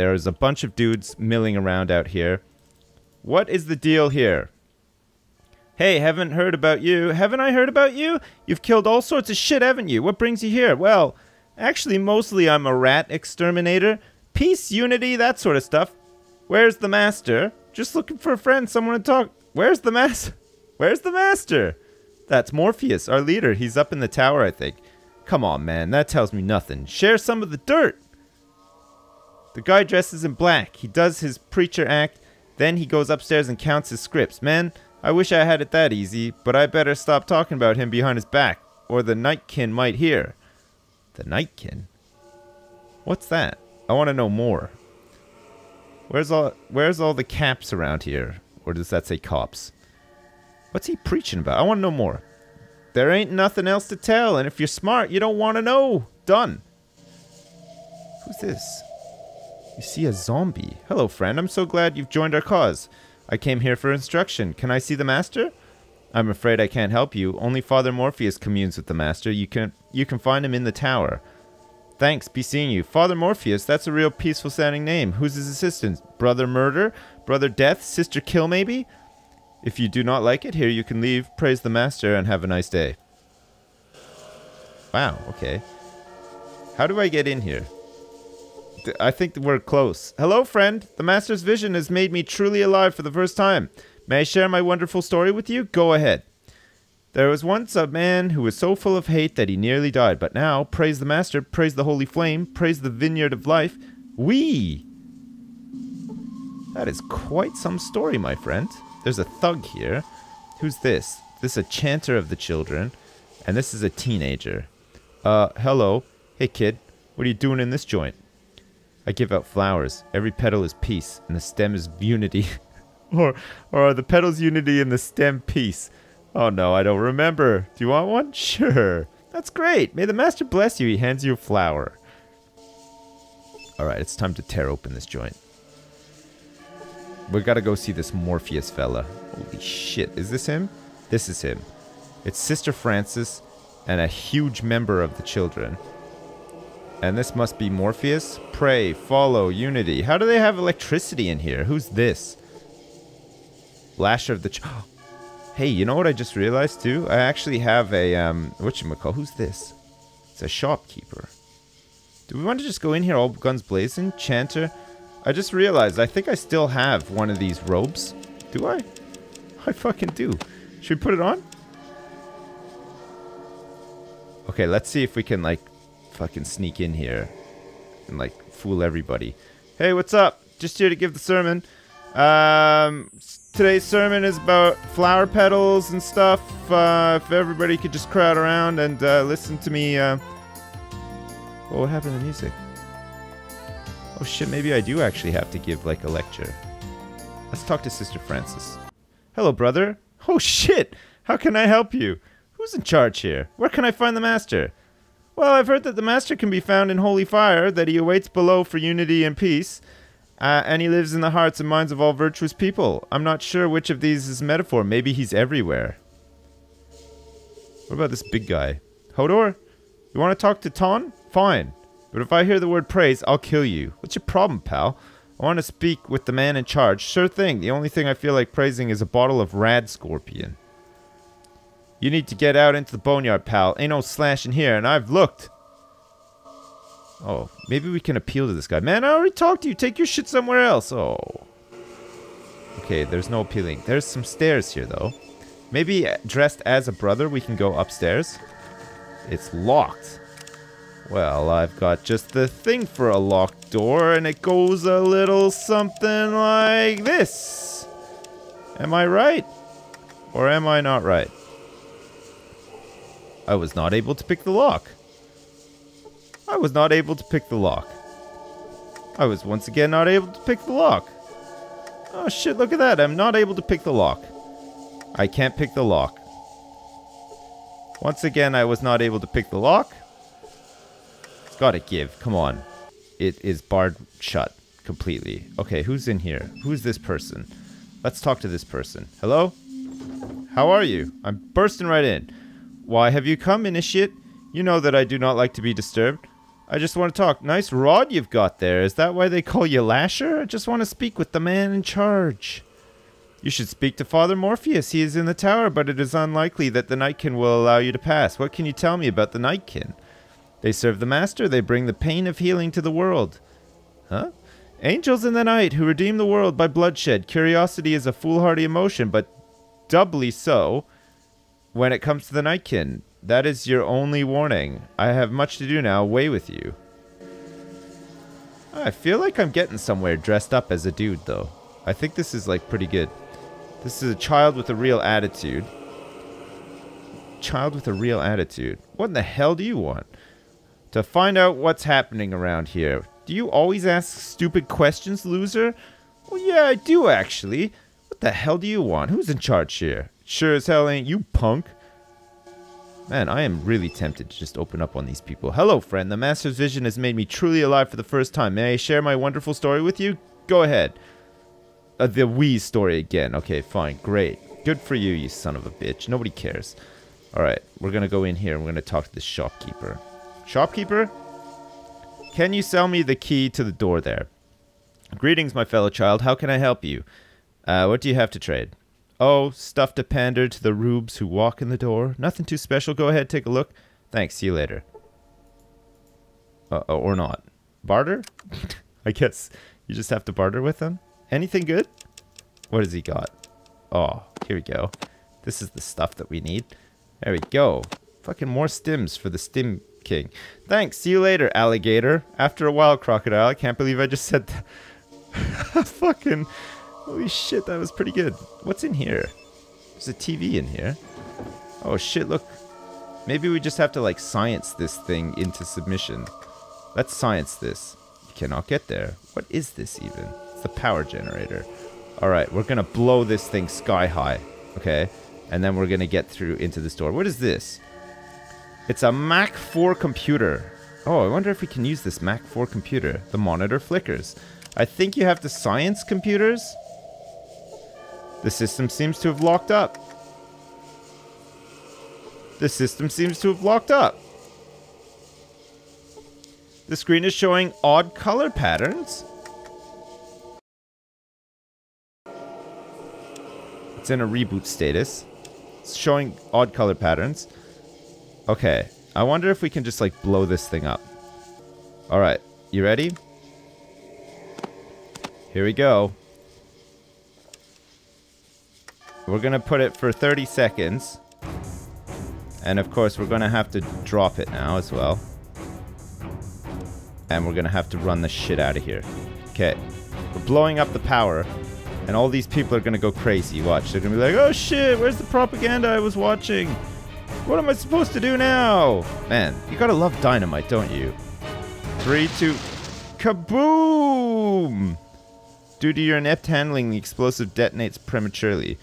There is a bunch of dudes milling around out here. What is the deal here? Hey, haven't heard about you. Haven't I heard about you? You've killed all sorts of shit, haven't you? What brings you here? Well, actually, mostly I'm a rat exterminator. Peace, unity, that sort of stuff. Where's the master? Just looking for a friend, someone to talk. Where's the master? Where's the master? That's Morpheus, our leader. He's up in the tower, I think. Come on, man. That tells me nothing. Share some of the dirt. The guy dresses in black. He does his preacher act. Then he goes upstairs and counts his scripts. Man, I wish I had it that easy, but I better stop talking about him behind his back, or the Nightkin might hear. The Nightkin? What's that? I want to know more. Where's all the caps around here? Or does that say cops? What's he preaching about? I want to know more. There ain't nothing else to tell, and if you're smart, you don't want to know. Done. Who's this? You see a zombie. Hello, friend. I'm so glad you've joined our cause. I came here for instruction. Can I see the master? I'm afraid I can't help you. Only Father Morpheus communes with the master. You can find him in the tower. Thanks, be seeing you. Father Morpheus, that's a real peaceful-sounding name. Who's his assistant? Brother Murder? Brother Death? Sister Kill, maybe? If you do not like it here, you can leave. Praise the master and have a nice day. Wow, okay. How do I get in here? I think we're close. Hello, friend. The master's vision has made me truly alive for the first time. May I share my wonderful story with you? Go ahead. There was once a man who was so full of hate that he nearly died, but now, praise the master, praise the holy flame, praise the vineyard of life, we... That is quite some story, my friend. There's a thug here. Who's this? This is a chanter of the children, and this is a teenager. Hello. Hey, kid. What are you doing in this joint? I give out flowers. Every petal is peace, and the stem is unity. or are the petals unity and the stem peace? Oh no, I don't remember. Do you want one? Sure. That's great. May the master bless you. He hands you a flower. Alright, it's time to tear open this joint. We gotta go see this Morpheus fella. Holy shit. Is this him? This is him. It's Sister Frances and a huge member of the children. And this must be Morpheus. Pray, follow, unity. How do they have electricity in here? Who's this? Lasher of the... Hey, you know what I just realized too? I actually have a, whatchamacallit, who's this? It's a shopkeeper. Do we want to just go in here all guns blazing? Chanter? I just realized, I think I still have one of these robes. Do I? I fucking do. Should we put it on? Okay, let's see if we can, like, fucking sneak in here. And, like, fool everybody. Hey, what's up? Just here to give the sermon. Today's sermon is about flower petals and stuff. If everybody could just crowd around and listen to me. Well, what happened to the music? Oh shit, maybe I do actually have to give like a lecture. Let's talk to Sister Frances. Hello, brother. Oh shit! How can I help you? Who's in charge here? Where can I find the master? Well, I've heard that the master can be found in holy fire, that he awaits below for unity and peace. And he lives in the hearts and minds of all virtuous people. I'm not sure which of these is metaphor. Maybe he's everywhere. What about this big guy? Hodor? You want to talk to Ton? Fine. But if I hear the word praise, I'll kill you. What's your problem, pal? I want to speak with the man in charge. Sure thing. The only thing I feel like praising is a bottle of Rad Scorpion. You need to get out into the boneyard, pal. Ain't no slashing here, and I've looked. Oh, maybe we can appeal to this guy. Man, I already talked to you. Take your shit somewhere else. Oh. Okay, there's no appealing. There's some stairs here, though. Maybe dressed as a brother, we can go upstairs. It's locked. Well, I've got just the thing for a locked door, and it goes a little something like this. Am I right? Or am I not right? I was not able to pick the lock. I was not able to pick the lock. I was once again not able to pick the lock. Oh shit, look at that. I'm not able to pick the lock. I can't pick the lock. Once again, I was not able to pick the lock. It's gotta give. Come on. It is barred shut completely. Okay, who's in here? Who's this person? Let's talk to this person. Hello? How are you? I'm bursting right in. Why have you come, initiate? You know that I do not like to be disturbed. I just want to talk. Nice rod you've got there. Is that why they call you Lasher? I just want to speak with the man in charge. You should speak to Father Morpheus. He is in the tower, but it is unlikely that the Nightkin will allow you to pass. What can you tell me about the Nightkin? They serve the Master. They bring the pain of healing to the world. Huh? Angels in the night who redeem the world by bloodshed. Curiosity is a foolhardy emotion, but doubly so when it comes to the Nightkin. That is your only warning. I have much to do now. Away with you. I feel like I'm getting somewhere dressed up as a dude, though. I think this is, like, pretty good. This is a child with a real attitude. Child with a real attitude. What in the hell do you want? To find out what's happening around here. Do you always ask stupid questions, loser? Well, yeah, I do, actually. What the hell do you want? Who's in charge here? Sure as hell ain't you, punk. Man, I am really tempted to just open up on these people. Hello, friend. The Master's vision has made me truly alive for the first time. May I share my wonderful story with you? Go ahead. The Wii story again. Okay, fine. Great. Good for you, you son of a bitch. Nobody cares. Alright, we're gonna go in here and we're gonna talk to the shopkeeper. Shopkeeper? Can you sell me the key to the door there? Greetings, my fellow child. How can I help you? What do you have to trade? Oh, stuff to pander to the rubes who walk in the door. Nothing too special. Go ahead, take a look. Thanks, see you later. Or not. Barter? I guess you just have to barter with them. Anything good? What has he got? Oh, here we go. This is the stuff that we need. There we go. Fucking more stims for the stim king. Thanks. See you later, alligator. After a while, crocodile. I can't believe I just said that. Fucking... Holy shit, that was pretty good. What's in here? There's a TV in here. Oh shit, look. Maybe we just have to, like, science this thing into submission. Let's science this. You cannot get there. What is this even? The power generator. Alright, we're gonna blow this thing sky high. Okay, and then we're gonna get through into the store. What is this? It's a Mac 4 computer. Oh, I wonder if we can use this Mac 4 computer. The monitor flickers. I think you have to science computers. The system seems to have locked up. The system seems to have locked up. The screen is showing odd color patterns. It's in a reboot status. It's showing odd color patterns. Okay. I wonder if we can just, like, blow this thing up. Alright. You ready? Here we go. We're gonna put it for 30 seconds. And of course we're gonna have to drop it now as well. And we're gonna have to run the shit out of here. Okay. We're blowing up the power. And all these people are gonna go crazy. Watch, they're gonna be like, oh shit, where's the propaganda I was watching? What am I supposed to do now? Man, you gotta love dynamite, don't you? 3, 2, kaboom! Due to your inept handling, the explosive detonates prematurely.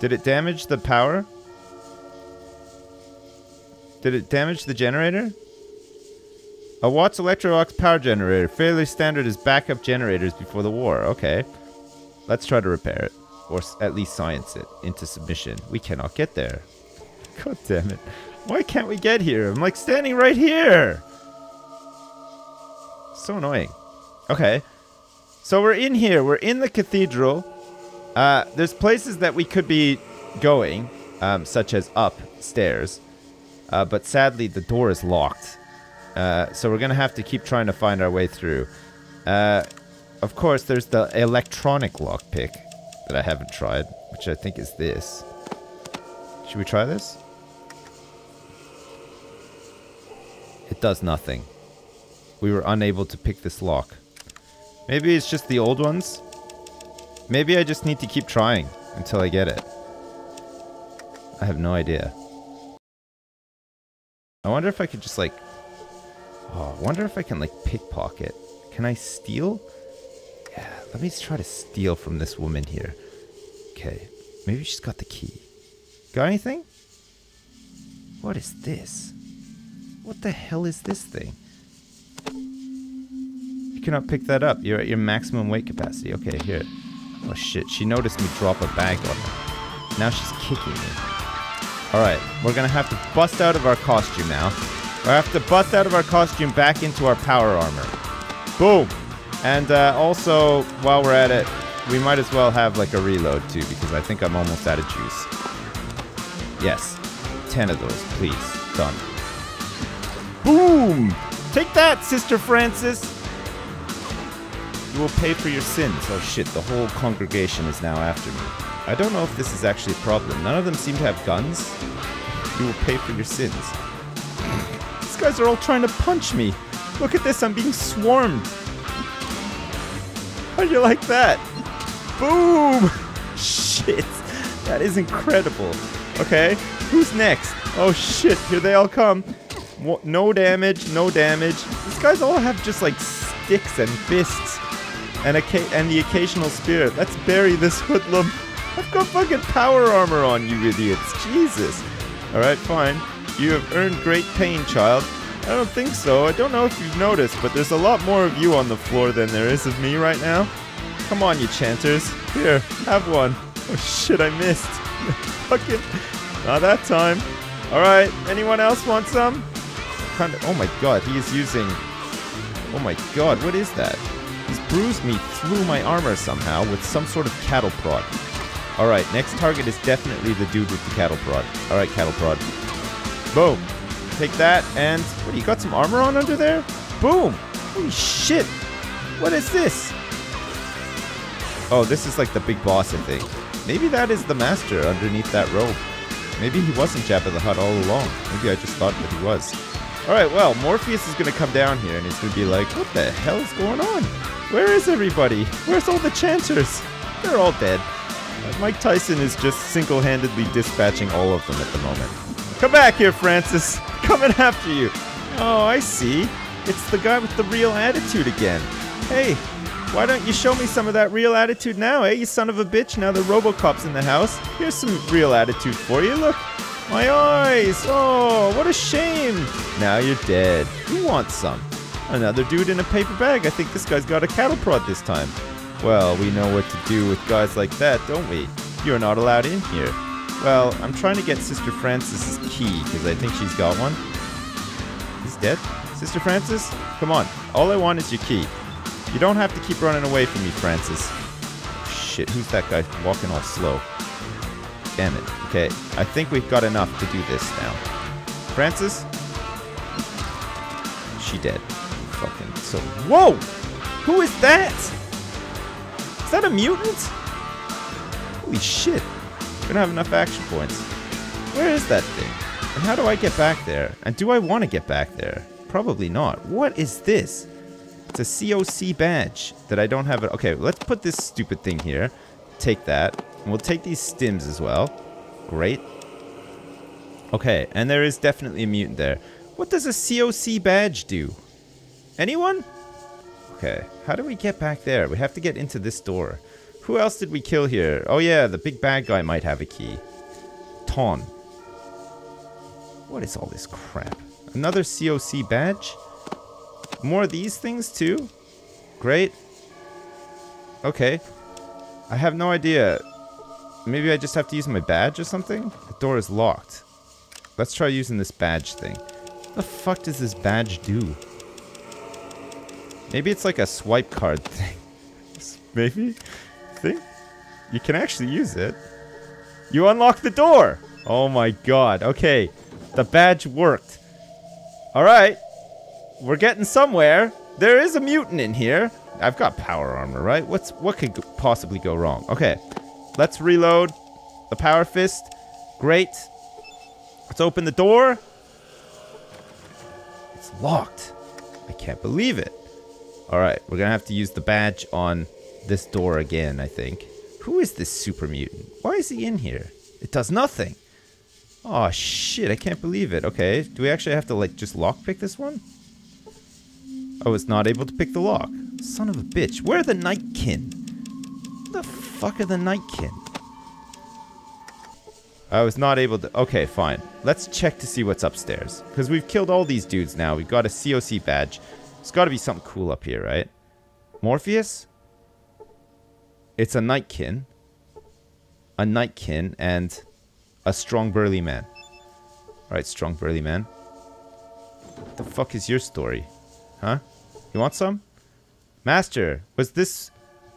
Did it damage the power? Did it damage the generator? A Watts Electro-Ox power generator, fairly standard as backup generators before the war. Okay. Let's try to repair it, or at least science it into submission. We cannot get there. God damn it. Why can't we get here? I'm, like, standing right here. So annoying. Okay. So we're in here. We're in the cathedral. There's places that we could be going, such as upstairs. But sadly, the door is locked. So we're going to have to keep trying to find our way through. Of course, there's the electronic lockpick that I haven't tried, which I think is this. Should we try this? It does nothing. We were unable to pick this lock. Maybe it's just the old ones. Maybe I just need to keep trying until I get it. I have no idea. I wonder if I could just, like... Oh, I wonder if I can, like, pickpocket. Can I steal? Let me try to steal from this woman here. Okay. Maybe she's got the key. Got anything? What is this? What the hell is this thing? You cannot pick that up. You're at your maximum weight capacity. Okay, here. Oh shit, she noticed me drop a bag on her. Now she's kicking me. Alright, we're gonna have to bust out of our costume now. We have to bust out of our costume back into our power armor. Boom! And also, while we're at it, we might as well have like a reload too, because I think I'm almost out of juice. Yes. 10 of those, please. Done. Boom! Take that, Sister Frances! You will pay for your sins. Oh shit, the whole congregation is now after me. I don't know if this is actually a problem. None of them seem to have guns. You will pay for your sins. These guys are all trying to punch me. Look at this, I'm being swarmed. How do you like that? Boom! Shit, that is incredible. Okay, who's next? Oh shit, here they all come. No damage, no damage. These guys all have just like sticks and fists and the occasional spear. Let's bury this hoodlum. I've got fucking power armor on, you idiots. Jesus. Alright, fine. You have earned great pain, child. I don't think so. I don't know if you've noticed, but there's a lot more of you on the floor than there is of me right now. Come on, you chanters. Here, have one. Oh shit, I missed. Fucking. Not that time. Alright, anyone else want some? Kind of. Oh my god, he is using. Oh my god, what is that? He's bruised me through my armor somehow with some sort of cattle prod. Alright, next target is definitely the dude with the cattle prod. Alright, cattle prod. Boom. Take that, and... What, you got some armor on under there? Boom! Holy shit! What is this? Oh, this is like the big boss, I think. Maybe that is the master underneath that robe. Maybe he wasn't Jabba the Hutt all along. Maybe I just thought that he was. Alright, well, Morpheus is gonna come down here, and he's gonna be like, what the hell is going on? Where is everybody? Where's all the chanters? They're all dead. Mike Tyson is just single-handedly dispatching all of them at the moment. Come back here, Francis! Coming after you! Oh, I see. It's the guy with the real attitude again. Hey, why don't you show me some of that real attitude now, eh, you son of a bitch? Now the Robocop's in the house. Here's some real attitude for you, look. My eyes! Oh, what a shame! Now you're dead. You want some. Another dude in a paper bag. I think this guy's got a cattle prod this time. Well, we know what to do with guys like that, don't we? You're not allowed in here. Well, I'm trying to get Sister Frances' key, because I think she's got one. He's dead? Sister Frances? Come on. All I want is your key. You don't have to keep running away from me, Frances. Shit, who's that guy walking all slow? Damn it. Okay, I think we've got enough to do this now. Frances? She dead. Fucking so... Whoa! Who is that? Is that a mutant? Holy shit. We don't have enough action points. Where is that thing? And how do I get back there? And do I want to get back there? Probably not. What is this? It's a COC badge that I don't have. Okay, let's put this stupid thing here. Take that. And we'll take these stims as well. Great. Okay, and there is definitely a mutant there. What does a COC badge do? Anyone? Okay, how do we get back there? We have to get into this door. Who else did we kill here? Oh yeah, the big bad guy might have a key. Tom. What is all this crap? Another COC badge? More of these things too? Great. Okay. I have no idea. Maybe I just have to use my badge or something? The door is locked. Let's try using this badge thing. What the fuck does this badge do? Maybe it's like a swipe card thing. Maybe? Think? You can actually use it. You unlock the door! Oh my god. Okay. The badge worked. Alright. We're getting somewhere. There is a mutant in here. I've got power armor, right? What could possibly go wrong? Okay. Let's reload the power fist. Great. Let's open the door. It's locked. I can't believe it. Alright, we're gonna have to use the badge on this door again, I think. Who is this super mutant? Why is he in here? It does nothing. Oh shit, I can't believe it. Okay, do we actually have to like just lockpick this one? I was not able to pick the lock. Son of a bitch. Where are the Nightkin? Where the fuck are the Nightkin? I was not able to... Okay, fine. Let's check to see what's upstairs. Because we've killed all these dudes now. We've got a COC badge. There's got to be something cool up here, right? Morpheus? It's a Nightkin. A Nightkin and a strong burly man. Alright, strong burly man. the fuck is your story? Huh? You want some? Master, was this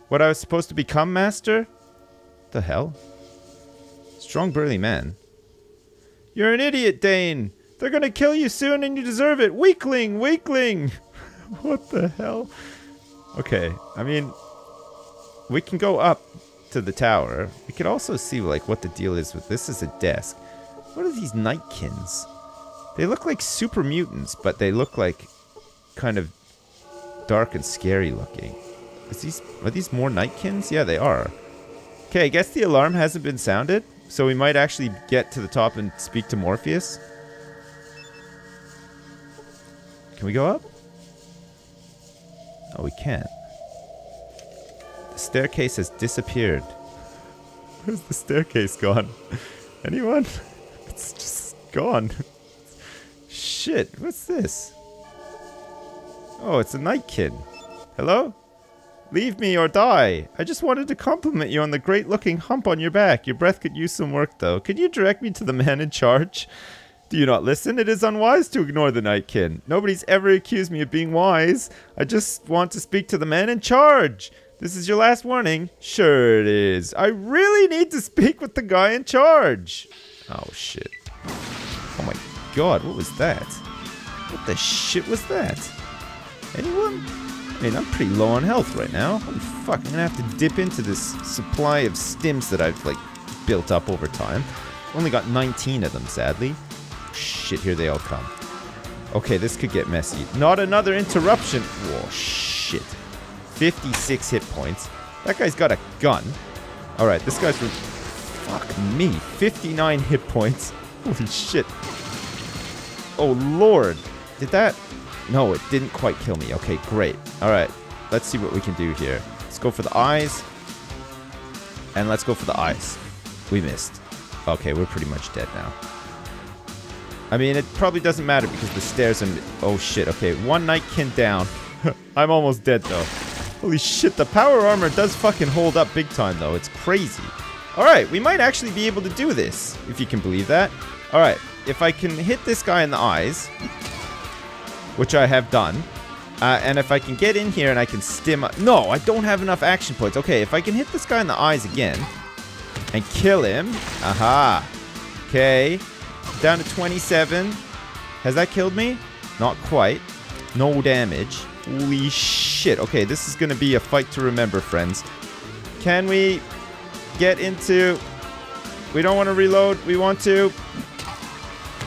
what I was supposed to become, Master? The hell? Strong, burly man. You're an idiot, Dane! They're gonna kill you soon and you deserve it! Weakling! Weakling! What the hell? Okay, I mean, we can go up to the tower. We could also see, like, what the deal is with this. This is a desk. What are these Nightkins? They look like super mutants, but they look like kind of dark and scary looking. Are these more Nightkins? Yeah, they are. Okay, I guess the alarm hasn't been sounded, so we might actually get to the top and speak to Morpheus. Can we go up? Oh, we can't. The staircase has disappeared. Where's the staircase gone? Anyone? It's just gone. Shit, what's this? Oh, it's a Nightkin. Hello? Leave me or die. I just wanted to compliment you on the great-looking hump on your back. Your breath could use some work, though. Can you direct me to the man in charge? Do you not listen? It is unwise to ignore the Nightkin. Nobody's ever accused me of being wise. I just want to speak to the man in charge. This is your last warning. Sure it is. I really need to speak with the guy in charge. Oh, shit. Oh, my God. What was that? What the shit was that? Anyone? I mean, I'm pretty low on health right now. Holy fuck, I'm gonna have to dip into this supply of stims that I've, like, built up over time. Only got 19 of them, sadly. Shit, here they all come. Okay, this could get messy. Not another interruption! Whoa, shit. 56 hit points. That guy's got a gun. Alright, this guy's... Fuck me. 59 hit points. Holy shit. Oh, Lord. Did that... No, it didn't quite kill me. Okay, great. Alright, let's see what we can do here. Let's go for the eyes. And let's go for the eyes. We missed. Okay, we're pretty much dead now. I mean, it probably doesn't matter because the stairs and... Oh, shit. Okay, one Nightkin down. I'm almost dead, though. Holy shit, the power armor does fucking hold up big time, though. It's crazy. Alright, we might actually be able to do this, if you can believe that. Alright, if I can hit this guy in the eyes... Which I have done. And if I can get in here and I can stim... No, I don't have enough action points. Okay, if I can hit this guy in the eyes again and kill him... Aha. Okay. Down to 27. Has that killed me? Not quite. No damage. Holy shit. Okay, this is going to be a fight to remember, friends. Can we get into... We don't want to reload. We want to...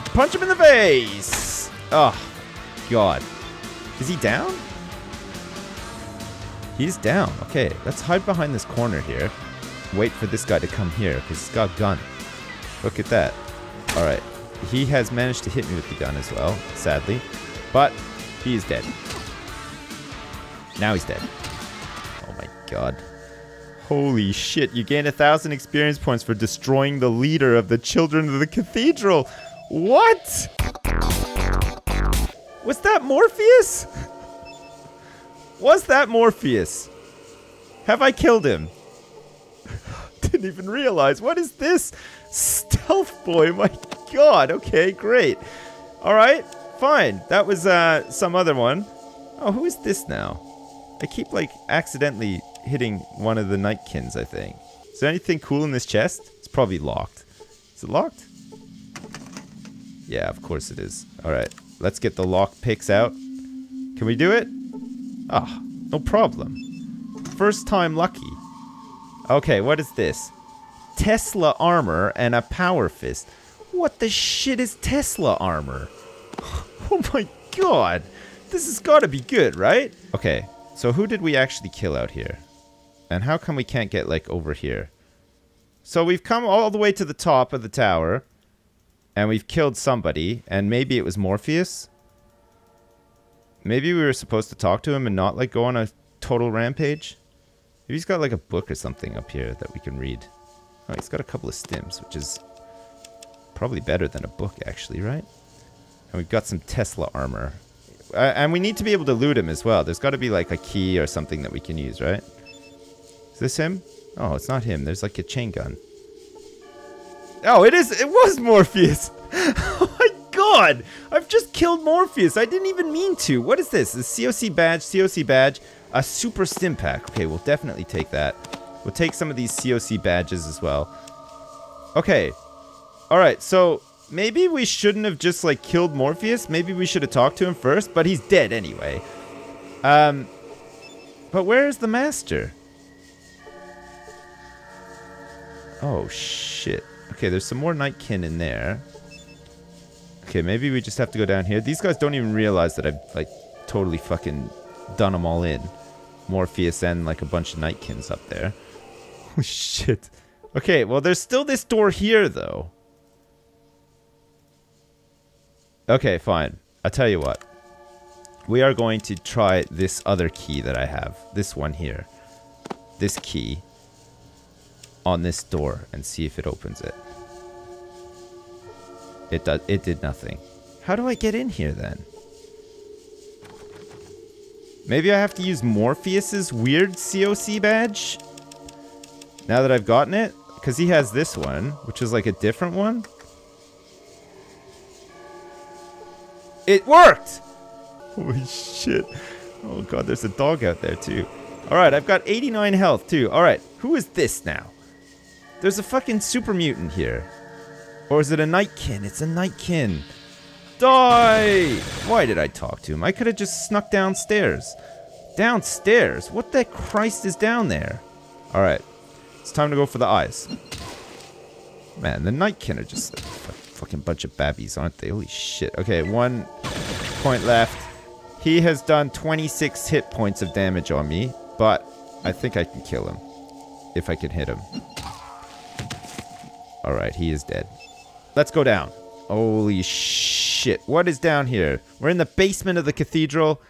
Punch him in the face! Ugh. God. Is he down? He's down. Okay, let's hide behind this corner here. Wait for this guy to come here, because he's got a gun. Look at that. Alright. He has managed to hit me with the gun as well, sadly. But, he is dead. Now he's dead. Oh my God. Holy shit, you gain 1,000 experience points for destroying the leader of the Children of the Cathedral. What? Was that Morpheus? Was that Morpheus? Have I killed him? Didn't even realize. What is this? Stealth boy, my God. Okay, great. All right, fine. That was some other one. Oh, who is this now? I keep, like, accidentally hitting one of the Nightkins, I think. Is there anything cool in this chest? It's probably locked. Is it locked? Yeah, of course it is. All right. Let's get the lock picks out. Can we do it? Ah, no problem. First time lucky. Okay, what is this? Tesla armor and a power fist. What the shit is Tesla armor? Oh my God. This has got to be good, right? Okay, so who did we actually kill out here? And how come we can't get, like, over here? So we've come all the way to the top of the tower. And we've killed somebody, and maybe it was Morpheus? Maybe we were supposed to talk to him and not, like, go on a total rampage? Maybe he's got, like, a book or something up here that we can read. Oh, he's got a couple of stims, which is probably better than a book, actually, right? And we've got some Tesla armor. And we need to be able to loot him as well. There's got to be, like, a key or something that we can use, right? Is this him? Oh, it's not him. There's, like, a chain gun. Oh, it was Morpheus! Oh my on! I've just killed Morpheus. I didn't even mean to. What is this? The COC badge, COC badge. A super stim pack. Okay, we'll definitely take that. We'll take some of these COC badges as well. Okay. Alright, so maybe we shouldn't have just, like, killed Morpheus. Maybe we should have talked to him first, but he's dead anyway. But where is the master? Oh, shit. Okay, there's some more Nightkin in there. Okay, maybe we just have to go down here. These guys don't even realize that I've, like, totally fucking done them all in. Morpheus and, like, a bunch of Nightkins up there. Oh, shit. Okay, well, there's still this door here, though. Okay, fine. I'll tell you what. We are going to try this other key that I have. This one here. This key. On this door and see if it opens it. It does. It did nothing. How do I get in here then? Maybe I have to use Morpheus's weird COC badge? Now that I've gotten it? Because he has this one, which is like a different one. It worked! Holy shit. Oh god, there's a dog out there too. Alright, I've got 89 health too. Alright, who is this now? There's a fucking super mutant here. Or is it a Nightkin? It's a Nightkin. Die! Why did I talk to him? I could have just snuck downstairs. Downstairs? What the Christ is down there? Alright, it's time to go for the eyes. Man, the Nightkin are just a fucking bunch of babbies, aren't they? Holy shit. Okay, 1 point left. He has done 26 hit points of damage on me, but I think I can kill him. If I can hit him. Alright, he is dead. Let's go down. Holy shit. What is down here? We're in the basement of the cathedral.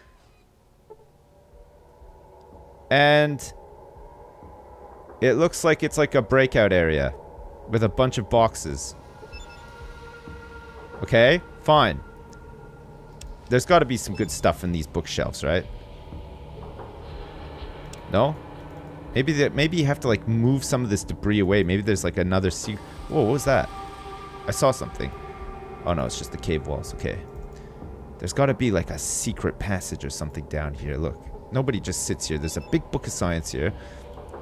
And it looks like it's like a breakout area with a bunch of boxes. Okay, fine. There's got to be some good stuff in these bookshelves, right? No? Maybe you have to, like, move some of this debris away. Maybe there's, like, another secret. Whoa, what was that? I saw something. Oh, no, it's just the cave walls. Okay. There's got to be, like, a secret passage or something down here. Look. Nobody just sits here. There's a big book of science here.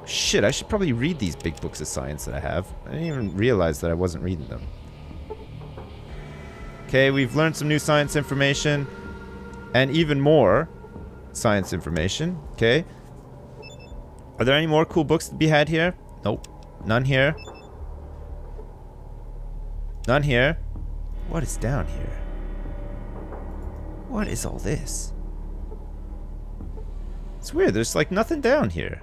Shit, I should probably read these big books of science that I have. I didn't even realize that I wasn't reading them. Okay, we've learned some new science information. And even more science information. Okay. Are there any more cool books to be had here? Nope. None here. None here. What is down here? What is all this? It's weird. There's like nothing down here.